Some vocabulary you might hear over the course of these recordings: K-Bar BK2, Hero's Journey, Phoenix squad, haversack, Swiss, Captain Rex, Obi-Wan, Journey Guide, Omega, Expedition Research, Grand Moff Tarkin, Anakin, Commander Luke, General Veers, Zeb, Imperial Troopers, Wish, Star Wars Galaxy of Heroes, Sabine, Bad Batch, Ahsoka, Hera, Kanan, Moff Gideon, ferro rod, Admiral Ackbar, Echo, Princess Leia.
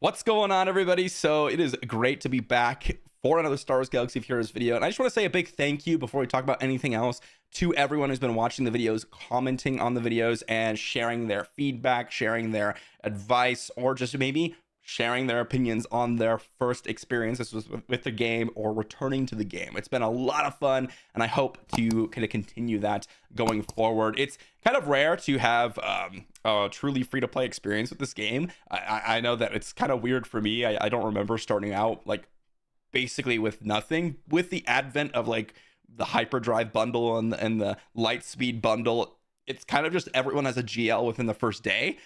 What's going on, everybody? So it is great to be back for another Star Wars Galaxy of Heroes video, and I just want to say a big thank you before we talk about anything else to everyone who's been watching the videos, commenting on the videos, and sharing their feedback, sharing their advice, or just maybe sharing their opinions on their first experiences with the game or returning to the game. It's been a lot of fun, and I hope to kind of continue that going forward. It's kind of rare to have a truly free-to-play experience with this game. I know that it's kind of weird for me. I don't remember starting out like basically with nothing. With the advent of like the Hyperdrive bundle and the Lightspeed bundle, it's kind of just everyone has a GL within the first day.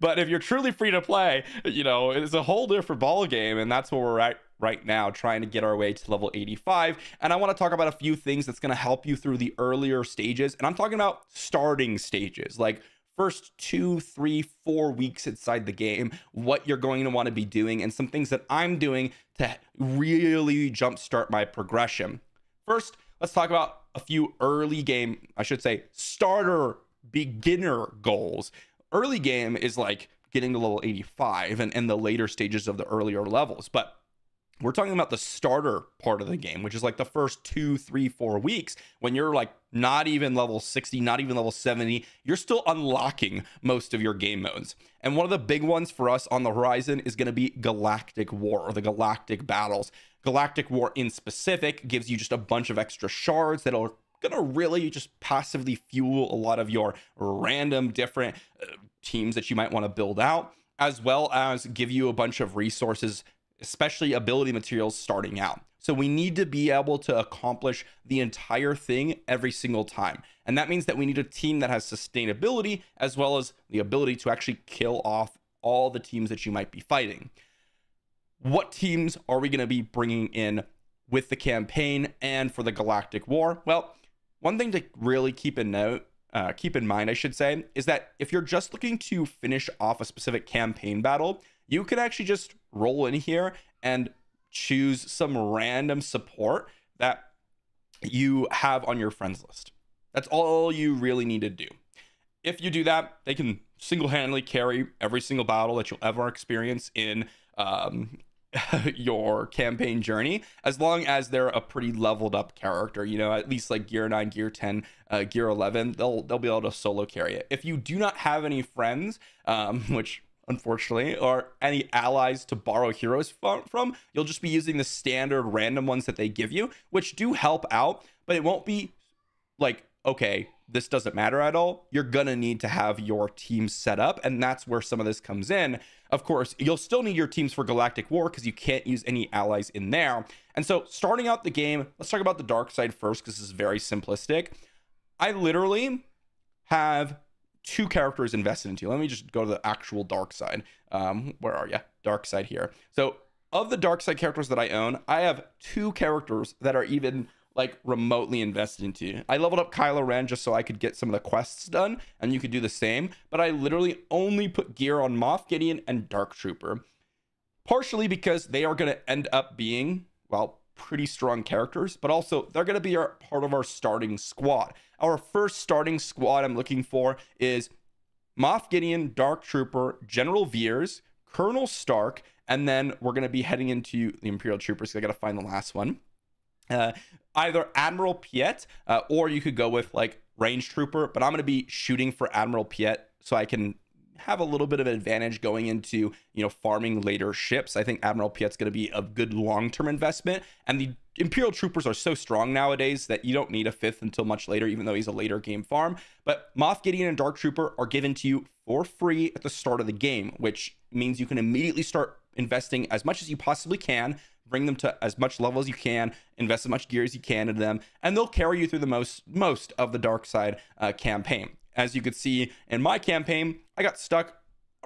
But if you're truly free to play, you know, it's a whole different ball game, and that's where we're at right now, trying to get our way to level 85. And I want to talk about a few things that's going to help you through the earlier stages, and I'm talking about starting stages, like first 2, 3, 4 weeks inside the game, what you're going to want to be doing, and some things that I'm doing to really jumpstart my progression. First, let's talk about a few early game, I should say starter beginner goals. Early game is like getting to level 85 and the later stages of the earlier levels. But we're talking about the starter part of the game, which is like the first 2, 3, 4 weeks when you're like not even level 60, not even level 70. You're still unlocking most of your game modes. And one of the big ones for us on the horizon is going to be Galactic War, or the Galactic Battles. Galactic War in specific gives you just a bunch of extra shards that are going to really just passively fuel a lot of your random different teams that you might want to build out, as well as give you a bunch of resources, especially ability materials starting out. So we need to be able to accomplish the entire thing every single time. And that means that we need a team that has sustainability, as well as the ability to actually kill off all the teams that you might be fighting. What teams are we going to be bringing in with the campaign and for the Galactic War? Well, one thing to really keep in mind, is that if you're just looking to finish off a specific campaign battle, you can actually just roll in here and choose some random support that you have on your friends list. That's all you really need to do. If you do that, they can single-handedly carry every single battle that you'll ever experience in your campaign journey, as long as they're a pretty leveled up character, you know, at least like gear 9, gear 10, gear 11, they'll be able to solo carry it. If you do not have any friends, which unfortunately, or any allies to borrow heroes from, you'll just be using the standard random ones that they give you, which do help out, but it won't be like, okay, this doesn't matter at all. You're gonna need to have your team set up, and that's where some of this comes in. Of course, you'll still need your teams for Galactic War because you can't use any allies in there. And so starting out the game, let's talk about the dark side first, because this is very simplistic. I literally have 2 characters invested into. Let me just go to the actual dark side. Where are you? Dark side here. So of the dark side characters that I own, I have 2 characters that are even like remotely invested into. I leveled up Kylo Ren just so I could get some of the quests done, and you could do the same, but I literally only put gear on Moff Gideon and Dark Trooper, partially because they are going to end up being, well, pretty strong characters, but also they're going to be part of our starting squad. Our first starting squad I'm looking for is Moff Gideon, Dark Trooper, General Veers, Colonel Stark, and then we're going to be heading into the Imperial Troopers, because I got to find the last one. Either Admiral Piett, or you could go with like Range Trooper, but I'm going to be shooting for Admiral Piett so I can have a little bit of an advantage going into, you know, farming later ships. I think Admiral Piett's going to be a good long-term investment, and the Imperial Troopers are so strong nowadays that you don't need a 5th until much later, even though he's a later game farm. But Moff Gideon and Dark Trooper are given to you for free at the start of the game, which means you can immediately start investing as much as you possibly can, bring them to as much level as you can, invest as much gear as you can in them, and they'll carry you through the most of the dark side campaign. As you could see in my campaign, I got stuck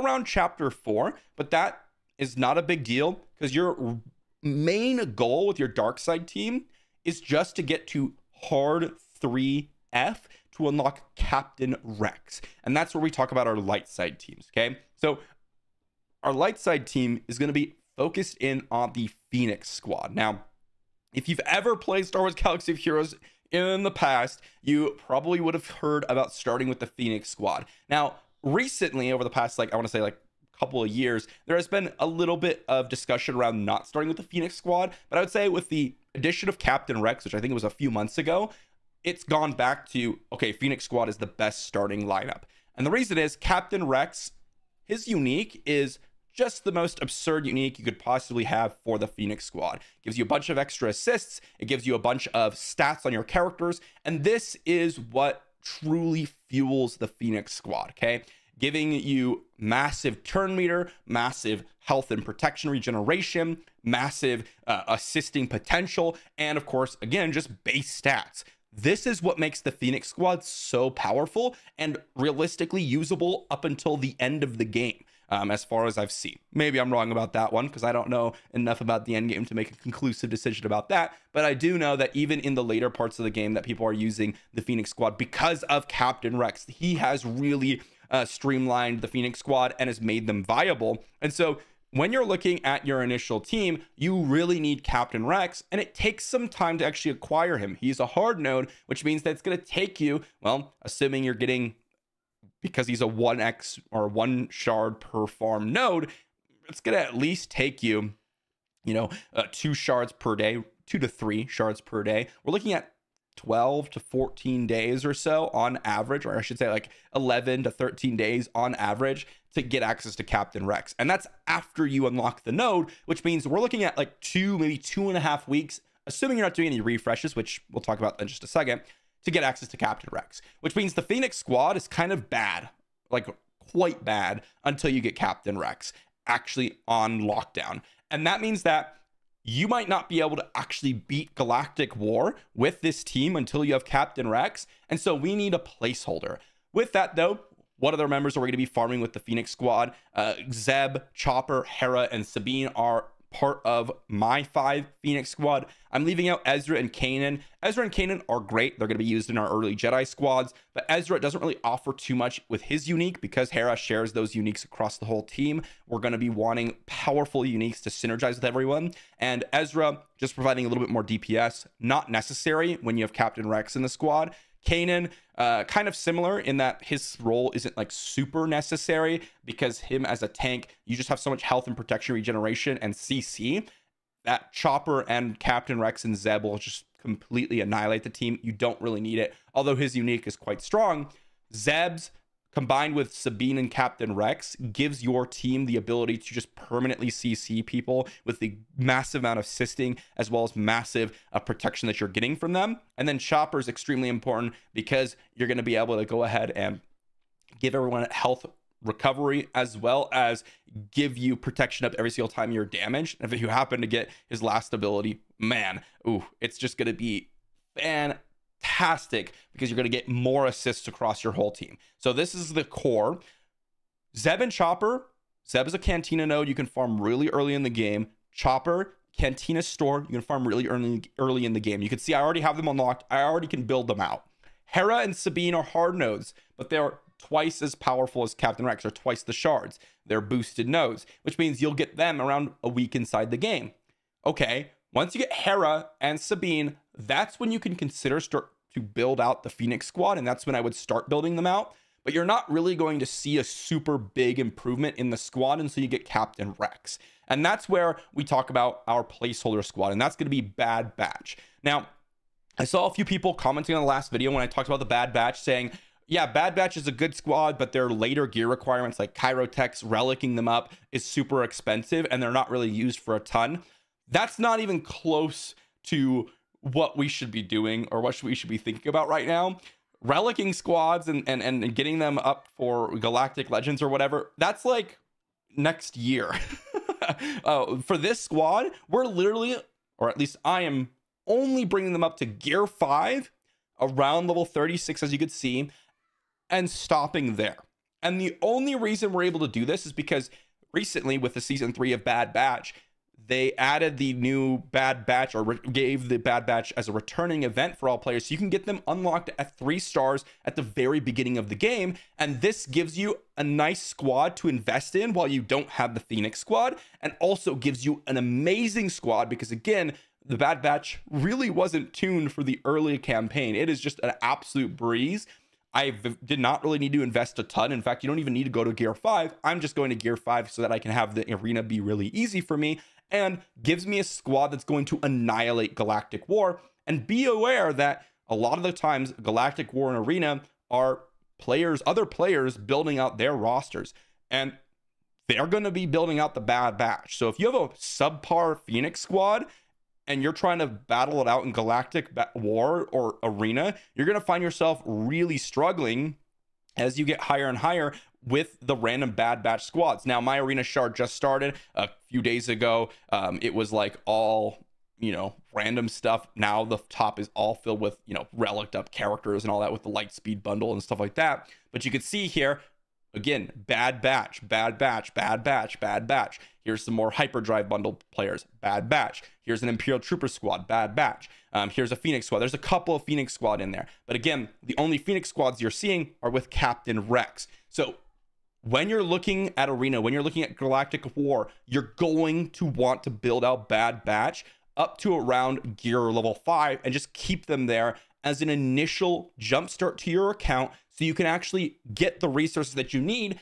around chapter 4, but that is not a big deal, because your main goal with your dark side team is just to get to hard 3F to unlock Captain Rex. And that's where we talk about our light side teams, okay? So our light side team is going to be focused in on the Phoenix squad. Now, if you've ever played Star Wars Galaxy of Heroes in the past, you probably would have heard about starting with the Phoenix squad. Now, recently, over the past, like, I want to say like couple of years, there has been a little bit of discussion around not starting with the Phoenix squad, but I would say with the addition of Captain Rex, which I think was a few months ago, it's gone back to, okay, Phoenix squad is the best starting lineup. And the reason is Captain Rex, his unique is just the most absurd unique you could possibly have for the Phoenix squad. It gives you a bunch of extra assists. It gives you a bunch of stats on your characters. And this is what truly fuels the Phoenix squad, okay? Giving you massive turn meter, massive health and protection regeneration, massive assisting potential, and of course, again, just base stats. This is what makes the Phoenix squad so powerful and realistically usable up until the end of the game. As far as I've seen. Maybe I'm wrong about that one because I don't know enough about the end game to make a conclusive decision about that, but I do know that even in the later parts of the game that people are using the Phoenix squad because of Captain Rex. He has really streamlined the Phoenix squad and has made them viable. And so when you're looking at your initial team, you really need Captain Rex, and it takes some time to actually acquire him. He's a hard node, which means that it's going to take you, well, assuming you're getting, because he's a 1x or 1 shard per farm node, it's going to at least take you, 2 shards per day, 2 to 3 shards per day. We're looking at 12 to 14 days or so on average, or I should say like 11 to 13 days on average to get access to Captain Rex. And that's after you unlock the node, which means we're looking at like 2, maybe 2.5 weeks, assuming you're not doing any refreshes, which we'll talk about in just a second, to get access to Captain Rex, which means the Phoenix squad is kind of bad, like quite bad, until you get Captain Rex actually on lockdown. And that means that you might not be able to actually beat Galactic War with this team until you have Captain Rex. And so we need a placeholder. With that though, what other members are we going to be farming with the Phoenix squad? Zeb, Chopper, Hera, and Sabine are part of my 5 Phoenix squad. I'm leaving out Ezra and Kanan. Ezra and Kanan are great. They're going to be used in our early Jedi squads, but Ezra doesn't really offer too much with his unique because Hera shares those uniques across the whole team. We're going to be wanting powerful uniques to synergize with everyone. And Ezra just providing a little bit more DPS, not necessary when you have Captain Rex in the squad. Kanan, kind of similar in that his role isn't like super necessary because him as a tank, you just have so much health and protection regeneration and CC that Chopper and Captain Rex and Zeb will just completely annihilate the team. You don't really need it, although his unique is quite strong. Zeb's combined with Sabine and Captain Rex gives your team the ability to just permanently CC people with the massive amount of assisting as well as massive protection that you're getting from them. And then Chopper is extremely important because you're going to be able to go ahead and give everyone health recovery as well as give you protection up every single time you're damaged. And if you happen to get his last ability, man, ooh, it's just going to be fantastic. Fantastic, because you're going to get more assists across your whole team. So this is the core. Zeb and Chopper. Zeb is a Cantina node. You can farm really early in the game. Chopper, Cantina store. You can farm really early in the game. You can see I already have them unlocked. I already can build them out. Hera and Sabine are hard nodes, but they are twice as powerful as Captain Rex, or twice the shards. They're boosted nodes, which means you'll get them around a week inside the game. Okay, once you get Hera and Sabine, that's when you can consider start to build out the Phoenix squad, and that's when I would start building them out. But you're not really going to see a super big improvement in the squad until you get Captain Rex. And that's where we talk about our placeholder squad, and that's going to be Bad Batch. Now, I saw a few people commenting on the last video when I talked about the Bad Batch saying, yeah, Bad Batch is a good squad, but their later gear requirements like Chirotechs, relicking them up is super expensive, and they're not really used for a ton. That's not even close to what we should be doing or what we should be thinking about right now. Relicking squads and getting them up for Galactic Legends or whatever, that's like next year. For this squad, we're literally, or at least I am only bringing them up to gear 5 around level 36, as you could see, and stopping there. And the only reason we're able to do this is because recently with the season 3 of Bad Batch, they added the new Bad Batch, or gave the Bad Batch as a returning event for all players. So you can get them unlocked at 3 stars at the very beginning of the game. And this gives you a nice squad to invest in while you don't have the Phoenix squad, and also gives you an amazing squad because, again, the Bad Batch really wasn't tuned for the early campaign. It is just an absolute breeze. I did not really need to invest a ton. In fact, you don't even need to go to gear 5. I'm just going to gear 5 so that I can have the arena be really easy for me, and gives me a squad that's going to annihilate Galactic War. And be aware that a lot of the times Galactic War and Arena are players, other players building out their rosters, and they're going to be building out the Bad Batch. So if you have a subpar Phoenix squad and you're trying to battle it out in Galactic War or Arena, you're going to find yourself really struggling as you get higher and higher with the random Bad Batch squads. Now, my Arena shard just started a few days ago. It was like all, you know, random stuff. Now the top is all filled with, you know, relicked up characters and all that with the Lightspeed bundle and stuff like that. But you can see here, again, Bad Batch, Bad Batch, Bad Batch, Bad Batch. Here's some more Hyperdrive bundle players, Bad Batch. Here's an Imperial Trooper squad, Bad Batch. Here's a Phoenix squad. There's a couple of Phoenix squad in there. But again, the only Phoenix squads you're seeing are with Captain Rex. So when you're looking at Arena, when you're looking at Galactic War, you're going to want to build out Bad Batch up to around gear level 5 and just keep them there as an initial jumpstart to your account, so you can actually get the resources that you need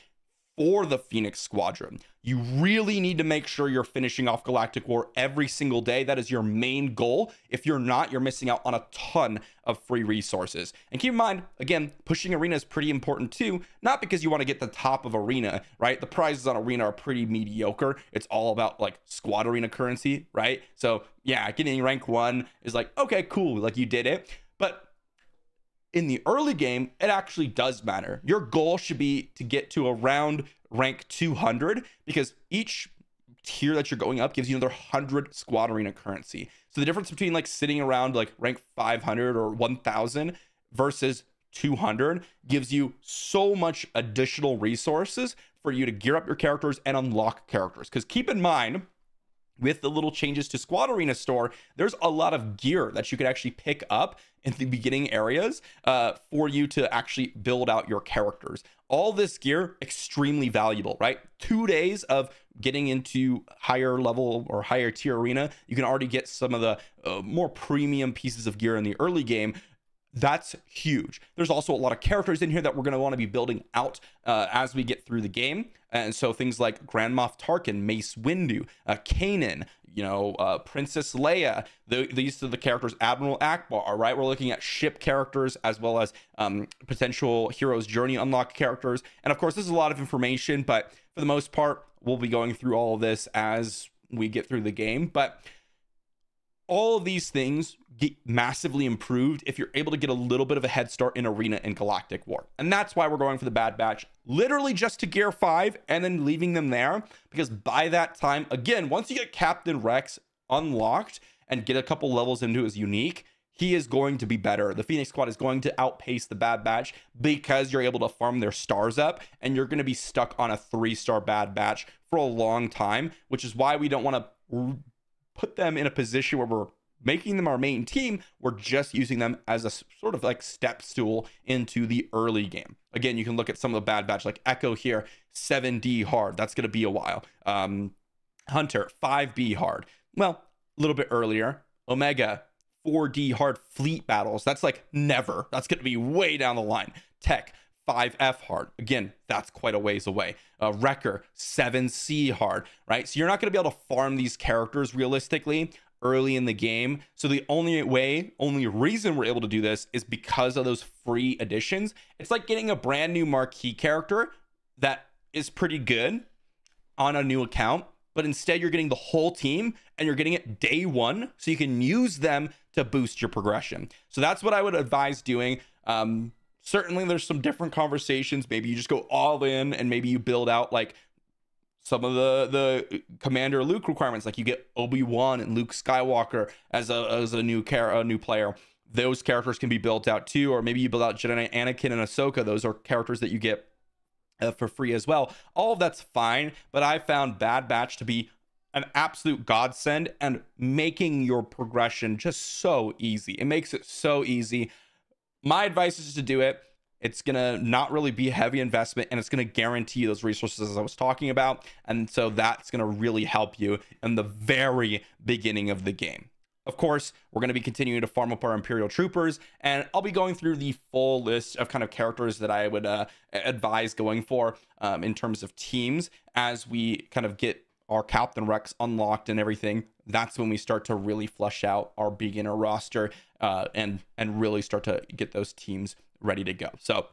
for the Phoenix Squadron. You really need to make sure you're finishing off Galactic War every single day. That is your main goal. If you're not, you're missing out on a ton of free resources. And keep in mind, again, pushing Arena is pretty important too, not because you want to get the top of Arena, right? The prizes on Arena are pretty mediocre. It's all about like squad arena currency, right? So yeah, getting rank 1 is like, okay, cool, like you did it. But in the early game, it actually does matter. Your goal should be to get to around rank 200, because each tier that you're going up gives you another 100 squad arena currency. So the difference between like sitting around like rank 500 or 1000 versus 200 gives you so much additional resources for you to gear up your characters and unlock characters. Because keep in mind, with the little changes to Squad Arena Store, there's a lot of gear that you could actually pick up in the beginning areas for you to actually build out your characters. All this gear, extremely valuable, right? 2 days of getting into higher level or higher tier arena, you can already get some of the more premium pieces of gear in the early game. That's huge. There's also a lot of characters in here that we're going to want to be building out as we get through the game. And so things like Grand Moff Tarkin, Mace Windu, Kanan, you know, Princess Leia, these are the characters, Admiral Ackbar, right? We're looking at ship characters as well as potential Hero's Journey unlock characters. And of course, this is a lot of information, but for the most part, we'll be going through all of this as we get through the game. But all of these things get massively improved if you're able to get a little bit of a head start in Arena and Galactic War. And that's why we're going for the Bad Batch, literally just to gear 5 and then leaving them there. Because by that time, again, once you get Captain Rex unlocked and get a couple levels into his unique, he is going to be better. The Phoenix squad is going to outpace the Bad Batch because you're able to farm their stars up, and you're going to be stuck on a 3-star Bad Batch for a long time, which is why we don't want to put them in a position where we're making them our main team. We're just using them as a sort of like step stool into the early game. Again, you can look at some of the Bad Batch, like Echo here, 7D hard. That's going to be a while. Hunter, 5B hard. Well, a little bit earlier. Omega, 4D hard fleet battles. That's like never. That's going to be way down the line. Tech, 5F hard. Again, that's quite a ways away. Wrecker, 7C hard, right? So you're not going to be able to farm these characters realistically early in the game. So the only reason we're able to do this is because of those free additions. It's like getting a brand new marquee character that is pretty good on a new account, but instead you're getting the whole team and you're getting it day 1, so you can use them to boost your progression. So that's what I would advise doing. Certainly there's some different conversations. Maybe you just go all in, and maybe you build out like some of the Commander Luke requirements, like you get Obi-Wan and Luke Skywalker as a new player. Those characters can be built out too. Or maybe you build out Jedi Anakin and Ahsoka. Those are characters that you get for free as well. All of that's fine, but I found Bad Batch to be an absolute godsend and making your progression just so easy. It makes it so easy. My advice is to do it. It's going to not really be a heavy investment, and it's going to guarantee those resources as I was talking about. And so that's going to really help you in the very beginning of the game. Of course, we're going to be continuing to farm up our Imperial Troopers, and I'll be going through the full list of kind of characters that I would advise going for in terms of teams as we kind of get our Captain Rex unlocked and everything. That's when we start to really flush out our beginner roster and really start to get those teams ready to go. So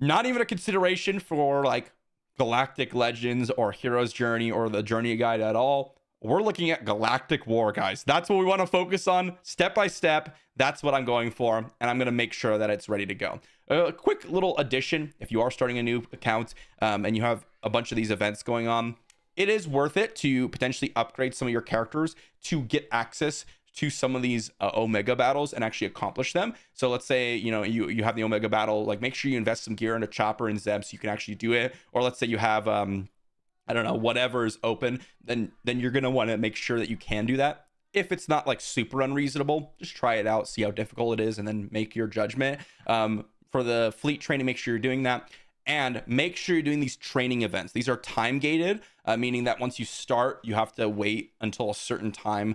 not even a consideration for like Galactic Legends or Hero's Journey or the Journey Guide at all. We're looking at Galactic War, guys. That's what we want to focus on step by step. That's what I'm going for, and I'm going to make sure that it's ready to go. A quick little addition, if you are starting a new account and you have a bunch of these events going on, it is worth it to potentially upgrade some of your characters to get access to some of these Omega battles and actually accomplish them. So let's say, you know, you have the Omega battle, like make sure you invest some gear in a Chopper and Zeb so you can actually do it. Or let's say you have, I don't know, whatever is open, then you're going to want to make sure that you can do that. If it's not like super unreasonable, just try it out, see how difficult it is, and then make your judgment. For the fleet training, make sure you're doing that. And make sure you're doing these training events. These are time gated, meaning that once you start, you have to wait until a certain time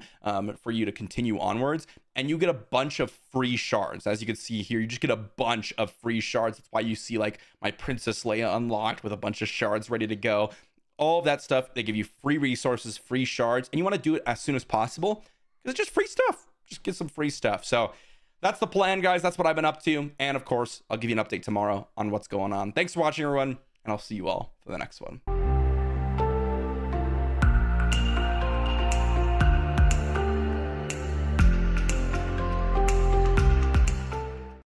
for you to continue onwards. And you get a bunch of free shards. As you can see here, you just get a bunch of free shards. That's why you see like my Princess Leia unlocked with a bunch of shards ready to go. All of that stuff, they give you free resources, free shards, and you want to do it as soon as possible because it's just free stuff. Just get some free stuff. So that's the plan, guys. That's what I've been up to. And of course, I'll give you an update tomorrow on what's going on. Thanks for watching, everyone, and I'll see you all for the next one.